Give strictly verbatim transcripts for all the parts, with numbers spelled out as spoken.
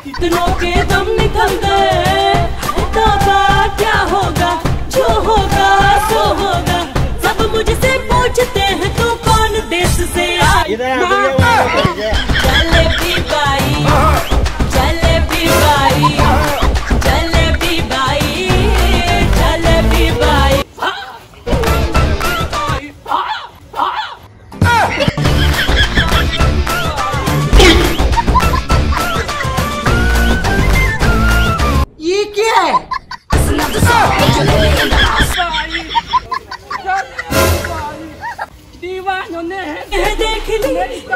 कितनों के दम निकल गए तोबा क्या होगा जो होगा सो होगा सब मुझसे पूछते हैं तू कौन देश से आई जलेबी बाई जलेबी बाई जलेबी बाई जलेबी बाई देखी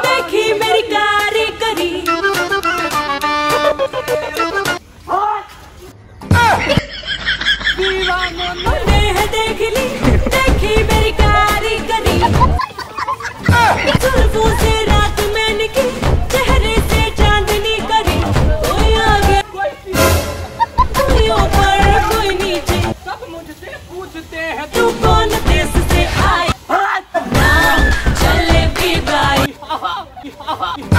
देखी मेरी कारी करी दीवानों ने है देख ली देखी मेरी कारी करी जुल्फों से रात में निकली चेहरे से चांदनी करी कोई आगे कोई ऊपर कोई नीचे सब मुझसे पूछते हैं तू कौन देश से आए.